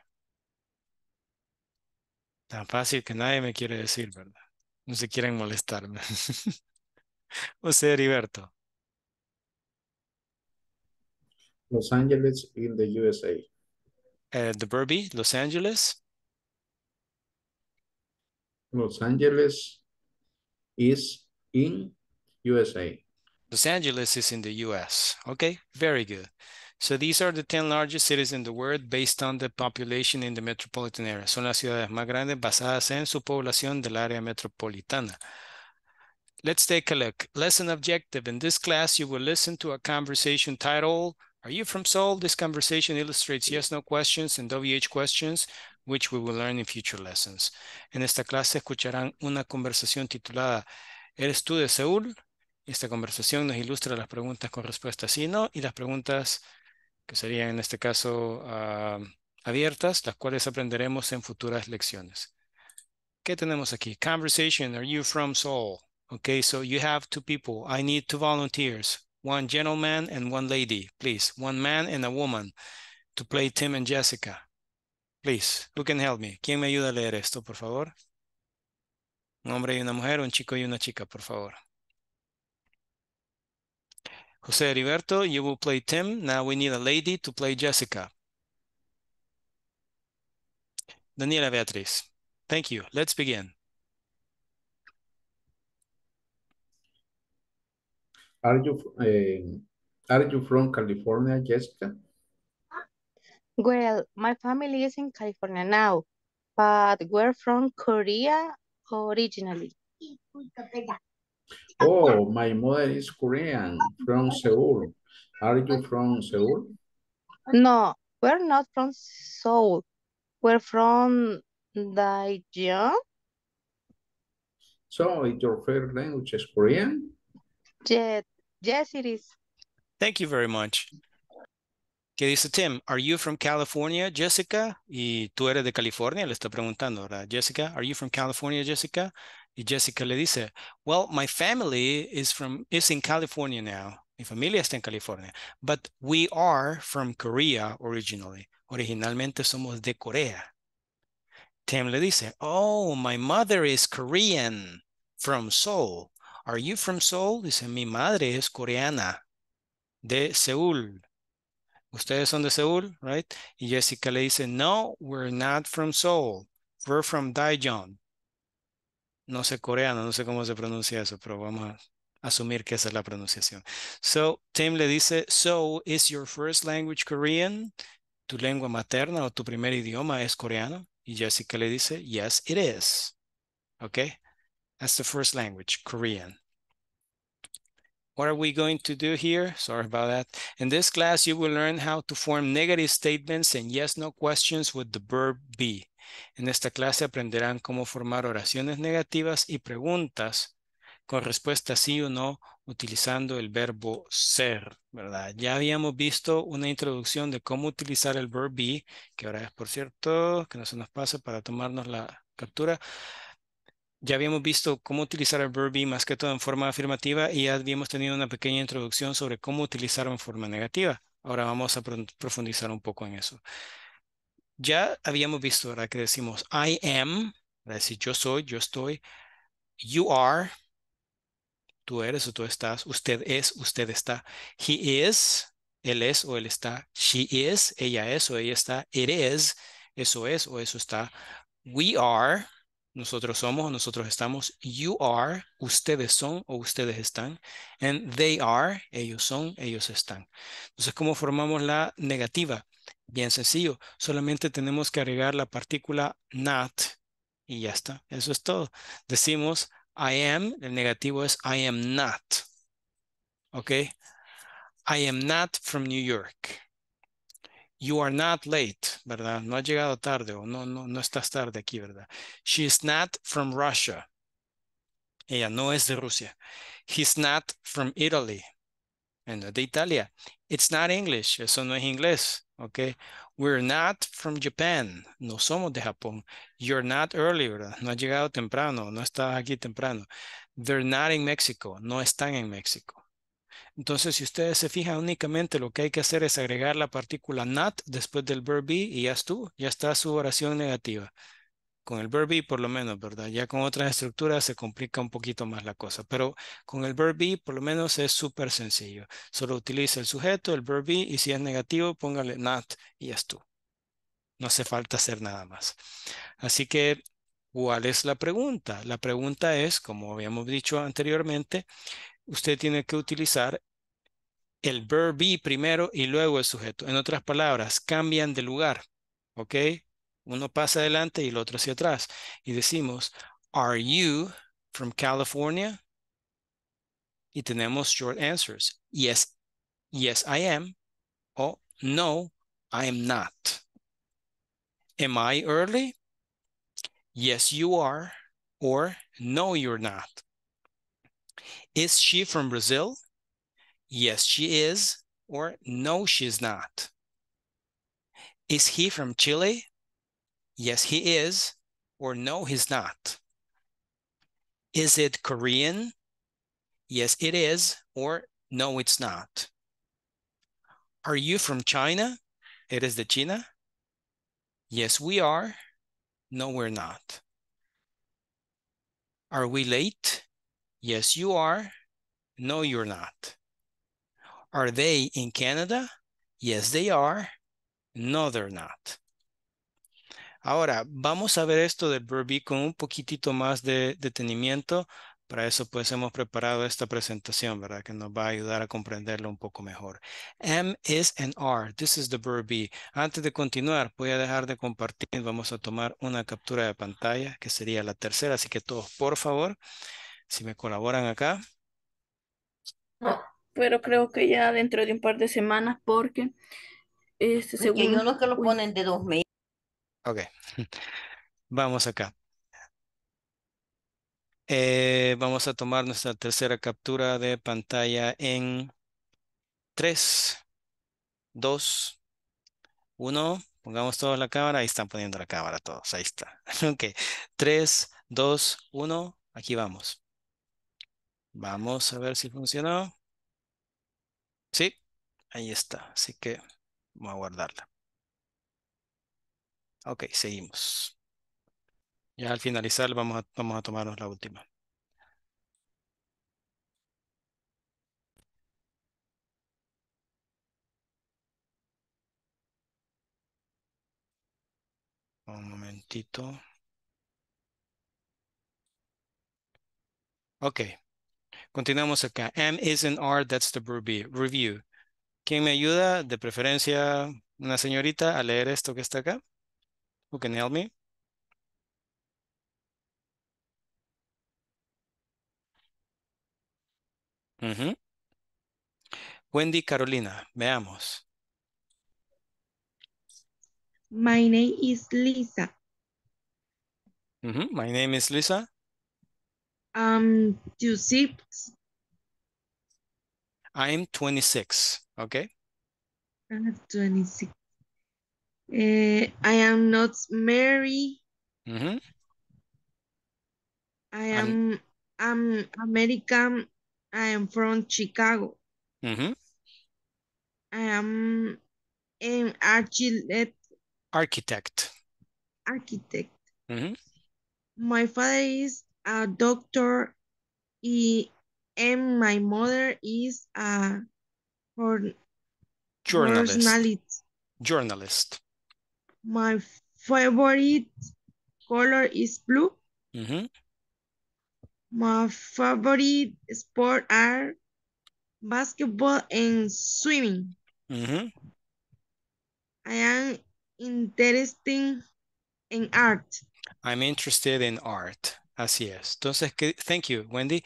Tan fácil que nadie me quiere decir, ¿verdad? No se quieren molestarme. José Heriberto. Los Angeles in the USA. The Burby, Los Angeles. Los Angeles is in USA. Los Angeles is in the US. Okay, very good. So these are the 10 largest cities in the world based on the population in the metropolitan area. Son las ciudades más grandes basadas en su población del área metropolitana. Let's take a look. Lesson objective. In this class, you will listen to a conversation titled, Are you from Seoul? This conversation illustrates yes-no questions and WH questions, which we will learn in future lessons. En esta clase escucharán una conversación titulada, ¿Eres tú de Seúl? Esta conversación nos ilustra las preguntas con respuesta sí y no y las preguntas que serían en este caso abiertas, las cuales aprenderemos en futuras lecciones. ¿Qué tenemos aquí? Conversation, are you from Seoul? Okay, so you have two people. I need two volunteers, one gentleman and one lady, please. One man and a woman to play Tim and Jessica. Please, who can help me? ¿Quién me ayuda a leer esto, por favor? Un hombre y una mujer, un chico y una chica, por favor. José Heriberto, you will play Tim. Now we need a lady to play Jessica. Daniela Beatriz, thank you. Let's begin. Are you from California, Jessica? Well, my family is in California now, but we're from Korea originally. Oh, my mother is Korean, from Seoul. Are you from Seoul? No, we're not from Seoul. We're from Daejeon. So, is your favorite language is Korean? Yes, it is. Thank you very much. ¿Qué dice Tim? Are you from California, Jessica? Y tú eres de California, le está preguntando, ¿verdad? Jessica, are you from California, Jessica? Y Jessica le dice, well, my family is in California now. Mi familia está en California. But we are from Korea originally. Originalmente somos de Corea. Tim le dice, oh, my mother is Korean from Seoul. Are you from Seoul? Dice, mi madre es coreana de Seúl. Ustedes son de Seúl, right? Y Jessica le dice, no, we're not from Seoul. We're from Daejeon. No sé coreano, no sé cómo se pronuncia eso, pero vamos a asumir que esa es la pronunciación. So, Tim le dice, so, is your first language Korean? ¿Tu lengua materna o tu primer idioma es coreano? Y Jessica le dice, yes, it is. Okay? That's the first language, Korean. What are we going to do here? Sorry about that. In this class, you will learn how to form negative statements and yes-no questions with the verb be. En esta clase aprenderán cómo formar oraciones negativas y preguntas con respuesta sí o no utilizando el verbo ser, ¿verdad? Ya habíamos visto una introducción de cómo utilizar el verb be, que ahora es, por cierto, que no se nos pase para tomarnos la captura. Ya habíamos visto cómo utilizar el verb be más que todo en forma afirmativa y ya habíamos tenido una pequeña introducción sobre cómo utilizarlo en forma negativa. Ahora vamos a profundizar un poco en eso. Ya habíamos visto, ¿verdad? Que decimos I am, es decir, yo soy, yo estoy. You are, tú eres o tú estás. Usted es, usted está. He is, él es o él está. She is, ella es o ella está. It is, eso es o eso está. We are, nosotros somos o nosotros estamos. You are, ustedes son o ustedes están. And they are, ellos son, ellos están. Entonces, ¿cómo formamos la negativa? Bien sencillo, solamente tenemos que agregar la partícula not y ya está. Eso es todo. Decimos I am, el negativo es I am not. ¿Ok? I am not from New York. You are not late, ¿verdad? No has llegado tarde o no estás tarde aquí, ¿verdad? She is not from Russia. Ella no es de Rusia. He's not from Italy. De Italia. It's not English. Eso no es inglés. Okay. We're not from Japan. No somos de Japón. You're not early, ¿verdad? No has llegado temprano. No estás aquí temprano. They're not in Mexico. No están en México. Entonces, si ustedes se fijan, únicamente lo que hay que hacer es agregar la partícula not después del verb be y ya está su oración negativa. Con el verb be por lo menos, ¿verdad? Ya con otras estructuras se complica un poquito más la cosa. Pero con el verb be por lo menos es súper sencillo. Solo utiliza el sujeto, el verb be, y si es negativo, póngale not y ya es tú. No hace falta hacer nada más. Así que, ¿cuál es la pregunta? La pregunta es, como habíamos dicho anteriormente, usted tiene que utilizar el verb be primero y luego el sujeto. En otras palabras, cambian de lugar. ¿Ok? Uno pasa adelante y el otro hacia atrás. Y decimos, are you from California? Y tenemos short answers. Yes, yes I am. O no, I am not. Am I early? Yes, you are. Or no, you're not. Is she from Brazil? Yes, she is. Or no, she's not. Is he from Chile? Yes, he is, or no, he's not. Is it Korean? Yes, it is, or no, it's not. Are you from China? ¿Eres de China? Yes, we are. No, we're not. Are we late? Yes, you are. No, you're not. Are they in Canada? Yes, they are. No, they're not. Ahora, vamos a ver esto del verb be con un poquitito más de detenimiento Para eso pues hemos preparado esta presentación, ¿verdad? Que nos va a ayudar a comprenderlo un poco mejor. Am, is and are. This is the verb be. Antes de continuar, voy a dejar de compartir. Vamos a tomar una captura de pantalla, que sería la tercera. Así que todos, por favor, si me colaboran acá. Pero creo que ya dentro de un par de semanas, porque según yo los que lo ponen de 2000. Ok. Vamos acá. Vamos a tomar nuestra tercera captura de pantalla en 3, 2, 1. Pongamos todos la cámara. Ahí están poniendo la cámara todos. Ahí está. Ok. 3, 2, 1. Aquí vamos. Vamos a ver si funcionó. Sí. Ahí está. Así que vamos a guardarla. Ok. Seguimos. Ya al finalizar vamos a tomarnos la última. Un momentito. Ok. Continuamos acá. Am, is, and are. That's the review. ¿Quién me ayuda? De preferencia una señorita a leer esto que está acá. Who can help me? Uh-huh. Wendy Carolina, veamos. My name is Lisa. Uh-huh. My name is Lisa. I'm 26. Okay. I'm 26. I am not married. Uh-huh. I'm American. I am from Chicago. Mm-hmm. I am an architect. Architect. Mm-hmm. My father is a doctor and my mother is a journalist. My favorite color is blue. Mm-hmm. My favorite sport are basketball and swimming. Mm-hmm. I am interested in art. I'm interested in art. Así es. Entonces, thank you, Wendy.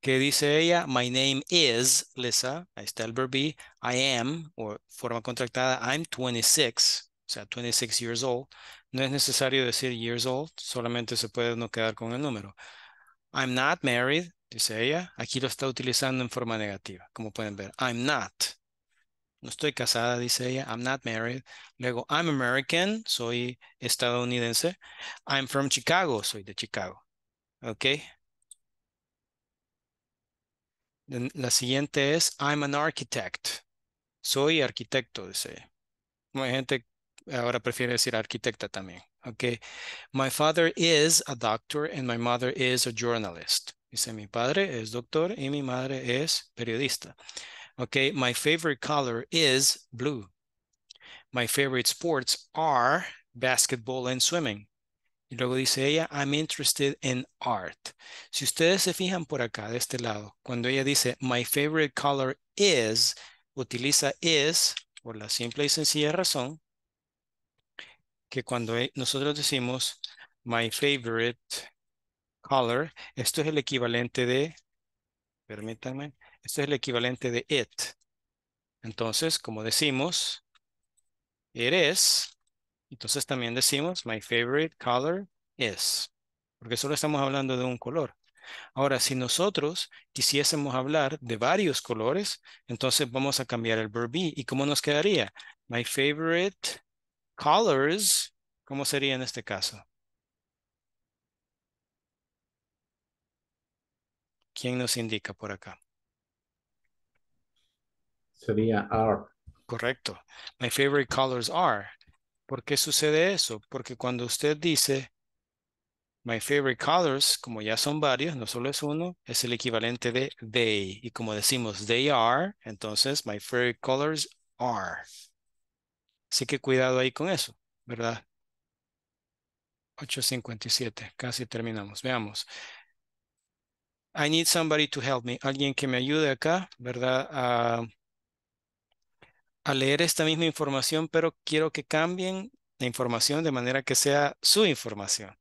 ¿Qué dice ella? My name is Lisa. Ahí está el verbo be. I am, o forma contractada, I'm 26. O sea, 26 years old. No es necesario decir years old. Solamente se puede no quedar con el número. I'm not married, dice ella. Aquí lo está utilizando en forma negativa, como pueden ver. I'm not. No estoy casada, dice ella. I'm not married. Luego, I'm American. Soy estadounidense. I'm from Chicago. Soy de Chicago. Ok. La siguiente es, I'm an architect. Soy arquitecto, dice ella. Hay gente que ahora prefiere decir arquitecta también. Okay, my father is a doctor and my mother is a journalist. Dice, mi padre es doctor y mi madre es periodista. Okay, my favorite color is blue. My favorite sports are basketball and swimming. Y luego dice ella, I'm interested in art. Si ustedes se fijan por acá, de este lado, cuando ella dice, my favorite color is, utiliza is por la simple y sencilla razón que cuando nosotros decimos my favorite color, esto es el equivalente de, permítanme, esto es el equivalente de it. Entonces, como decimos, it is, entonces también decimos my favorite color is, porque solo estamos hablando de un color. Ahora, si nosotros quisiésemos hablar de varios colores, entonces vamos a cambiar el verbo be. ¿Y cómo nos quedaría? My favorite colors, ¿cómo sería en este caso? ¿Quién nos indica por acá? Sería are. Correcto. My favorite colors are. ¿Por qué sucede eso? Porque cuando usted dice my favorite colors, como ya son varios, no solo es uno, es el equivalente de they. Y como decimos they are, entonces my favorite colors are. Así que cuidado ahí con eso, ¿verdad? 8:57, casi terminamos. Veamos. I need somebody to help me. Alguien que me ayude acá, ¿verdad? A leer esta misma información, pero quiero que cambien la información de manera que sea su información.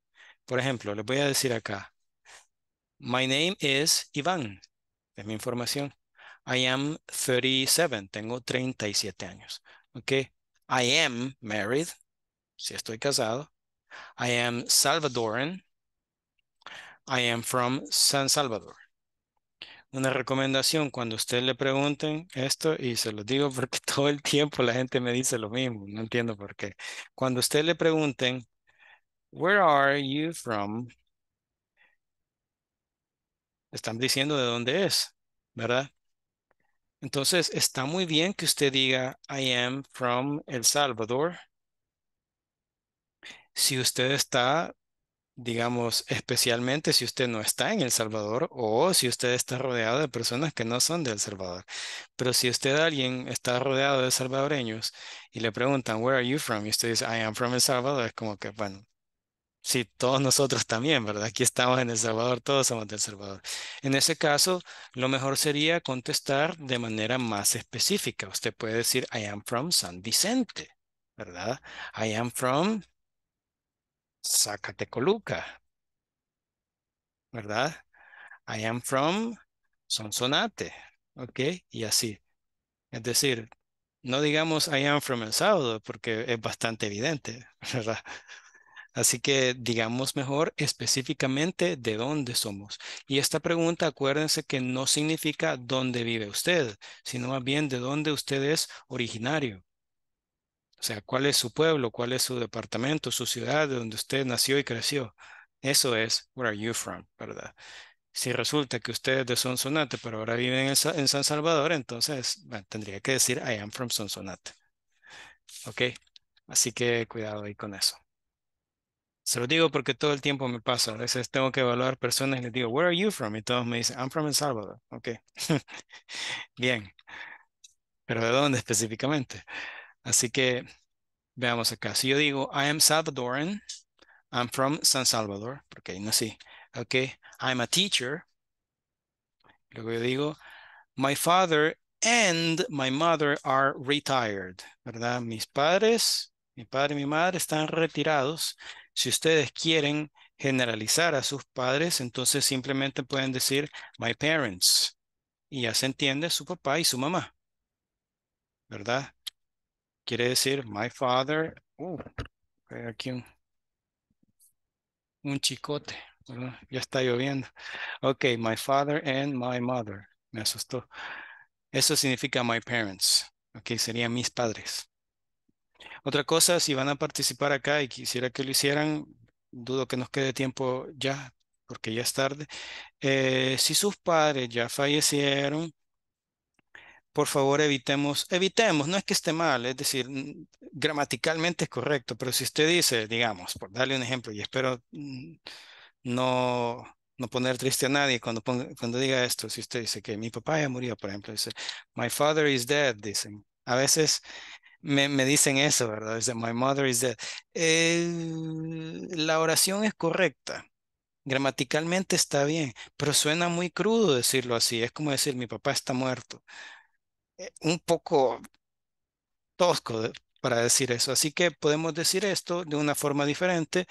Por ejemplo, les voy a decir acá. My name is Iván. Es mi información. I am 37. Tengo 37 años. Ok. I am married. Si estoy casado. I am Salvadoran. I am from San Salvador. Una recomendación cuando usted le pregunten esto, y se lo digo porque todo el tiempo la gente me dice lo mismo, no entiendo por qué. Cuando usted le pregunten, where are you from? Están diciendo de dónde es, ¿verdad? Entonces está muy bien que usted diga, I am from El Salvador. Si usted está, digamos, especialmente si usted no está en El Salvador o si usted está rodeado de personas que no son de El Salvador. Pero si usted, alguien, está rodeado de salvadoreños y le preguntan, where are you from? Y usted dice, I am from El Salvador. Es como que, bueno, sí, todos nosotros también, ¿verdad? Aquí estamos en El Salvador, todos somos de El Salvador. En ese caso, lo mejor sería contestar de manera más específica. Usted puede decir, I am from San Vicente, ¿verdad? I am from Zacatecoluca, ¿verdad? I am from Sonsonate, ¿ok? Y así. Es decir, no digamos I am from El Salvador porque es bastante evidente, ¿verdad? Así que digamos mejor específicamente de dónde somos. Y esta pregunta, acuérdense que no significa dónde vive usted, sino más bien de dónde usted es originario. O sea, ¿cuál es su pueblo? ¿Cuál es su departamento? ¿Su ciudad de donde usted nació y creció? Eso es, where are you from, ¿verdad? Si resulta que usted es de Sonsonate, pero ahora vive en San Salvador, entonces bueno, tendría que decir, I am from Sonsonate. ¿Ok? Así que cuidado ahí con eso. Se lo digo porque todo el tiempo me pasa. A veces tengo que evaluar personas y les digo, where are you from? Y todos me dicen, I'm from El Salvador. ¿Ok? Bien. ¿Pero de dónde específicamente? Así que veamos acá. Si yo digo, I am Salvadoran, I'm from San Salvador, porque ahí nací. Ok, I'm a teacher. Luego yo digo, my father and my mother are retired, ¿verdad? Mis padres, mi padre y mi madre están retirados. Si ustedes quieren generalizar a sus padres, entonces simplemente pueden decir, my parents. Y ya se entiende su papá y su mamá, ¿verdad? Quiere decir, my father, aquí un chicote, ¿verdad? Ya está lloviendo. Ok, my father and my mother, me asustó. Eso significa my parents, ok, serían mis padres. Otra cosa, si van a participar acá y quisiera que lo hicieran, dudo que nos quede tiempo ya, porque ya es tarde. Si sus padres ya fallecieron, por favor, evitemos, no es que esté mal, es decir, gramaticalmente es correcto, pero si usted dice, digamos, por darle un ejemplo, y espero no poner triste a nadie cuando diga esto, si usted dice que mi papá ya murió, por ejemplo, dice, my father is dead, dicen. A veces me dicen eso, ¿verdad? Dicen, my mother is dead. La oración es correcta. Gramaticalmente está bien, pero suena muy crudo decirlo así. Es como decir, mi papá está muerto. Un poco tosco para decir eso. Así que podemos decir esto de una forma diferente,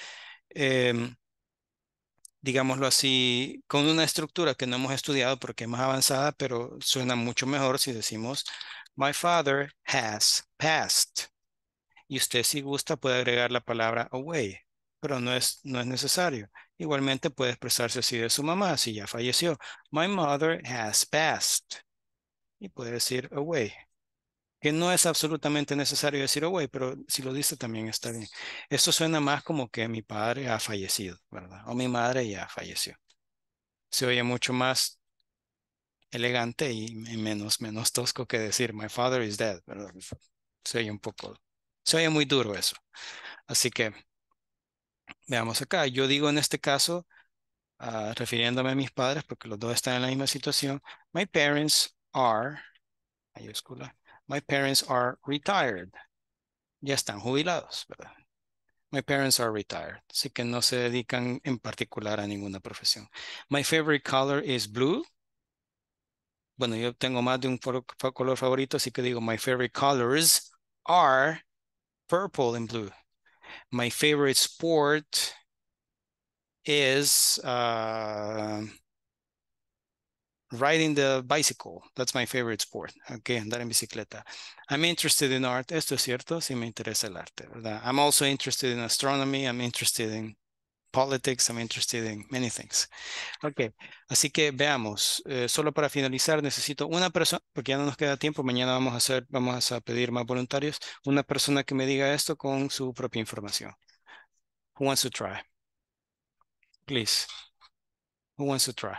digámoslo así, con una estructura que no hemos estudiado porque es más avanzada, pero suena mucho mejor si decimos, my father has passed. Y usted, si gusta, puede agregar la palabra away, pero no es necesario. Igualmente puede expresarse así de su mamá, si ya falleció. My mother has passed. Y puede decir away, que no es absolutamente necesario decir away, pero si lo dice también está bien. Esto suena más como que mi padre ha fallecido, ¿verdad? O mi madre ya falleció. Se oye mucho más elegante y menos tosco que decir my father is dead, ¿verdad? Se oye un poco, se oye muy duro eso. Así que veamos acá. Yo digo en este caso, refiriéndome a mis padres, porque los dos están en la misma situación, my parents are, mayúscula, my parents are retired. Ya están jubilados, ¿verdad? My parents are retired. Así que no se dedican en particular a ninguna profesión. My favorite color is blue. Bueno, yo tengo más de un color favorito, así que digo my favorite colors are purple and blue. My favorite sport is riding the bicycle. That's my favorite sport. Okay, andar en bicicleta. I'm interested in art. Esto es cierto, sí me interesa el arte, ¿verdad? I'm also interested in astronomy. I'm interested in politics. I'm interested in many things. Ok, así que veamos. Solo para finalizar necesito una persona, porque ya no nos queda tiempo, mañana vamos a pedir más voluntarios, una persona que me diga esto con su propia información. Who wants to try? Please. Who wants to try?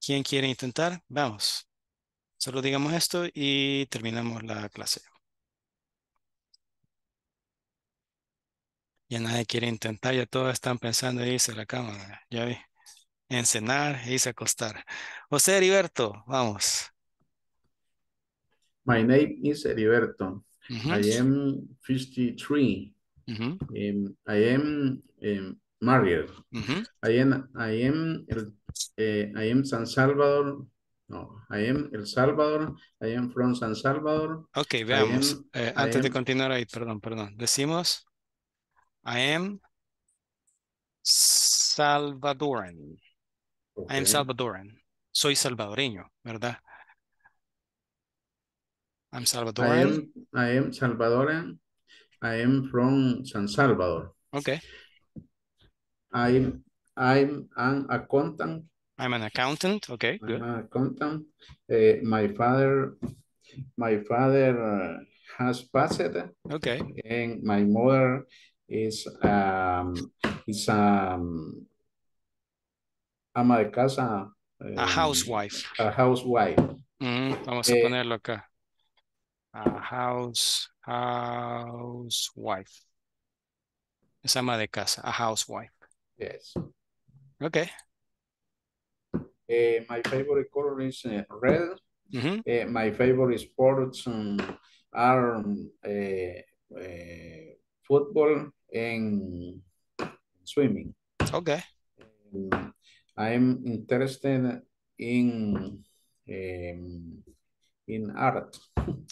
¿Quién quiere intentar? Vamos. Solo digamos esto y terminamos la clase. Ya nadie quiere intentar, ya todos están pensando en irse a la cámara, ya vi, en cenar e irse a acostar. José Heriberto, vamos. My name is Heriberto. I am 53. I am married. I am San Salvador. No, I am from San Salvador. Ok, veamos. Antes de continuar ahí, perdón. Decimos... I am Salvadoran. Okay. I am Salvadoran. Soy salvadoreño, ¿verdad? I'm Salvadoran. I am Salvadoran. I am from San Salvador. Okay. I'm an accountant. I'm an accountant. Okay, good. I'm an accountant. My father has passed. Okay. And my mother is ama de casa, a housewife. A housewife. Vamos a ponerlo acá. A housewife. Es ama de casa, a housewife. Yes. Okay. My favorite color is red. My favorite sports are football and swimming. Okay. I'm interested in art.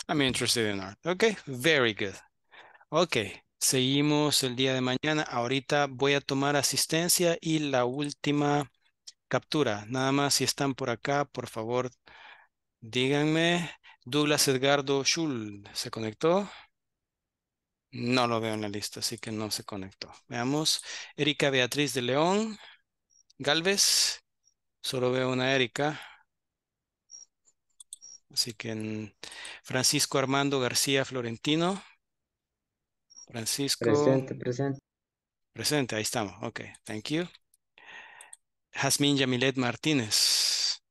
I'm interested in art. Okay, very good. Okay, seguimos el día de mañana. Ahorita voy a tomar asistencia y la última captura. Nada más si están por acá, por favor, díganme. Douglas Edgardo Schul, ¿se conectó? No lo veo en la lista, así que no se conectó. Veamos. Erika Beatriz de León Galvez. Solo veo una Erika. Así que Francisco Armando García Florentino. Francisco. Presente. Presente, ahí estamos. Ok, thank you. Jazmín Yamilet Martínez.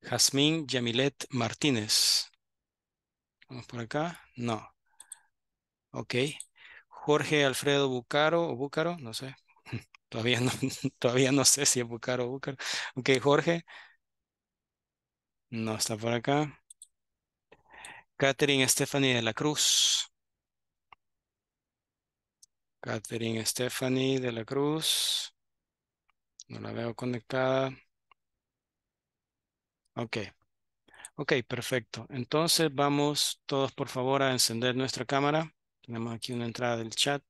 Jazmín Yamilet Martínez. Vamos por acá. No. Ok. Jorge Alfredo Búcaro o Búcaro. No sé. Todavía no sé si es Búcaro o Búcaro. Ok, Jorge. No está por acá. Catherine Stephanie de la Cruz. Catherine Stephanie de la Cruz. No la veo conectada. Ok. Ok, perfecto. Entonces vamos todos por favor a encender nuestra cámara. Tenemos aquí una entrada del chat.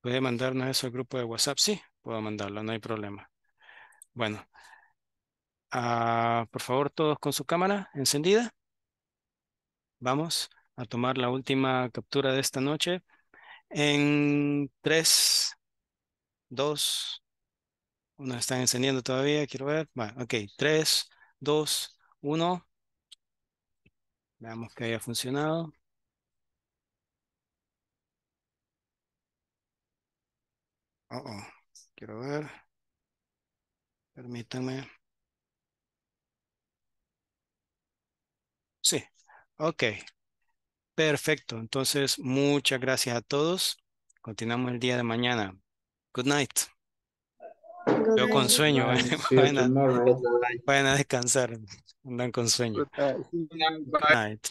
¿Puede mandarnos eso al grupo de WhatsApp? Sí, puedo mandarlo, no hay problema. Bueno, por favor todos con su cámara encendida. Vamos a tomar la última captura de esta noche. En 3, 2... Uno están encendiendo todavía, quiero ver. Bueno, ok, 3, 2, 1. Veamos que haya funcionado. Quiero ver. Permítanme. Sí, ok. Perfecto, entonces muchas gracias a todos. Continuamos el día de mañana. Good night. Good Yo con sueño, vayan a descansar, andan con sueño. Good night.